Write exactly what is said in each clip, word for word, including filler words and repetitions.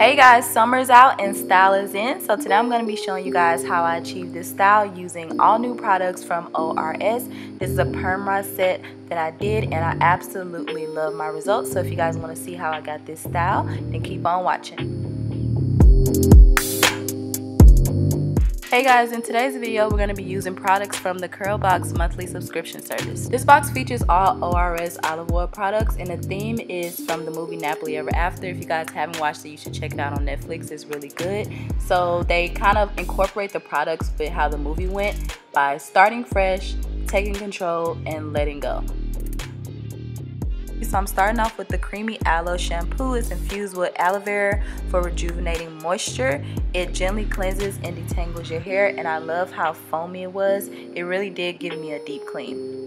Hey guys, summer's out and style is in. So today I'm going to be showing you guys how I achieved this style using all new products from O R S. This is a perm set that I did and I absolutely love my results. So if you guys want to see how I got this style, then keep on watching. Hey guys, in today's video we're going to be using products from the Curlbox monthly subscription service. This box features all O R S olive oil products and the theme is from the movie Napoli Ever After. If you guys haven't watched it, you should check it out on Netflix. It's really good. So they kind of incorporate the products with how the movie went by starting fresh, taking control, and letting go. So I'm starting off with the Creamy Aloe Shampoo. It's infused with aloe vera for rejuvenating moisture. It gently cleanses and detangles your hair, and I love how foamy it was. It really did give me a deep clean.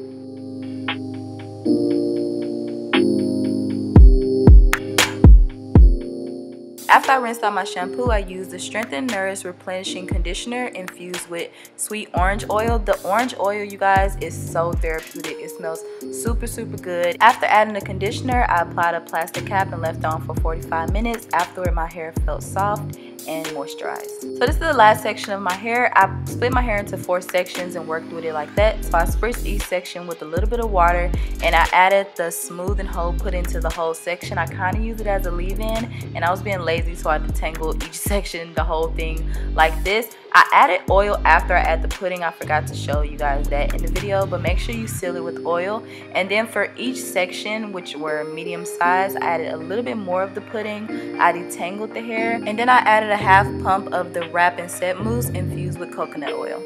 After I rinsed out my shampoo, I used the Strengthen Nourish Replenishing Conditioner infused with sweet orange oil. The orange oil, you guys, is so therapeutic. It smells super, super good. After adding the conditioner, I applied a plastic cap and left on for forty-five minutes. Afterward, my hair felt soft and moisturized. So this is the last section of my hair. I split my hair into four sections and worked with it like that. So I spritzed each section with a little bit of water and I added the Smooth and Hold put into the whole section. I kind of used it as a leave-in and I was being lazy, so I detangled each section, the whole thing like this. I added oil after I added the pudding. I forgot to show you guys that in the video, but make sure you seal it with oil. And then for each section, which were medium size, I added a little bit more of the pudding. I detangled the hair and then I added a half pump of the Wrap and Set mousse infused with coconut oil.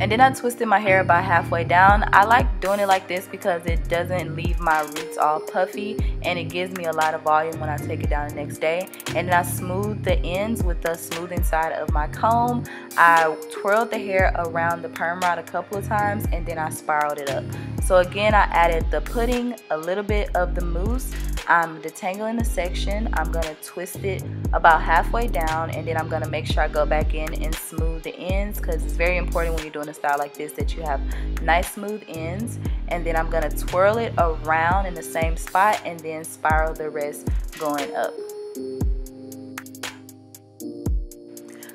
And then I twisted my hair about halfway down. I like doing it like this because it doesn't leave my roots all puffy and it gives me a lot of volume when I take it down the next day. And then I smoothed the ends with the smoothing side of my comb. I twirled the hair around the perm rod a couple of times and then I spiraled it up. So again, I added the pudding, a little bit of the mousse. I'm detangling the section. I'm going to twist it about halfway down and then I'm going to make sure I go back in and smooth the ends because it's very important when you're doing a style like this that you have nice smooth ends. And then I'm going to twirl it around in the same spot and then spiral the rest going up.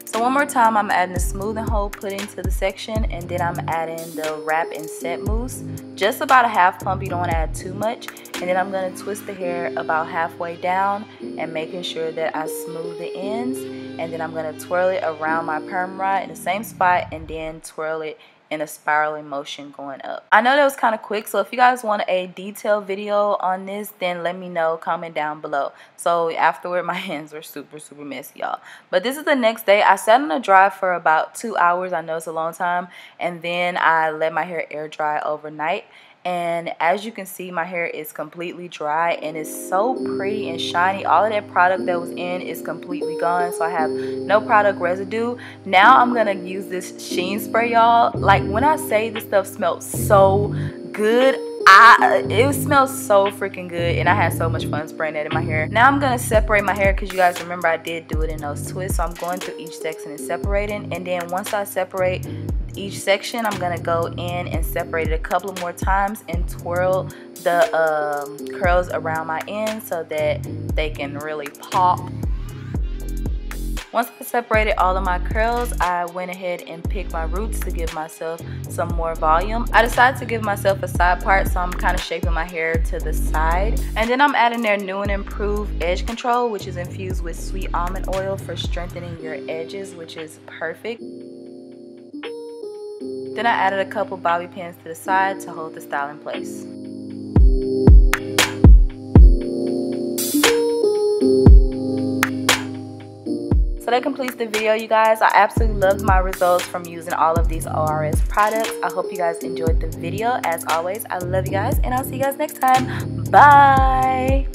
So one more time, I'm adding the Smooth and Hold pudding to the section and then I'm adding the Wrap and Set mousse. Just about a half pump, you don't want to add too much. And then I'm going to twist the hair about halfway down and making sure that I smooth the ends. And then I'm going to twirl it around my perm rod in the same spot and then twirl it in a spiraling motion going up. I know that was kind of quick, so if you guys want a detailed video on this, then let me know, comment down below. So afterward, my hands were super, super messy, y'all. But this is the next day. I sat on a dry for about two hours. I know it's a long time. And then I let my hair air dry overnight. And as you can see, my hair is completely dry and it's so pretty and shiny. All of that product that was in is completely gone, so I have no product residue. Now I'm gonna use this Sheen spray, y'all. Like, when I say this stuff smells so good, I, it smells so freaking good and I had so much fun spraying that in my hair. Now I'm going to separate my hair because you guys remember I did do it in those twists. So I'm going through each section and separating, and then once I separate each section, I'm going to go in and separate it a couple of more times and twirl the um, curls around my ends so that they can really pop. Once I separated all of my curls, I went ahead and picked my roots to give myself some more volume. I decided to give myself a side part, so I'm kind of shaping my hair to the side. And then I'm adding their new and improved edge control, which is infused with sweet almond oil for strengthening your edges, which is perfect. Then I added a couple bobby pins to the side to hold the style in place. So that completes the video, you guys. I absolutely loved my results from using all of these O R S products. I hope you guys enjoyed the video. As always, I love you guys and I'll see you guys next time. Bye!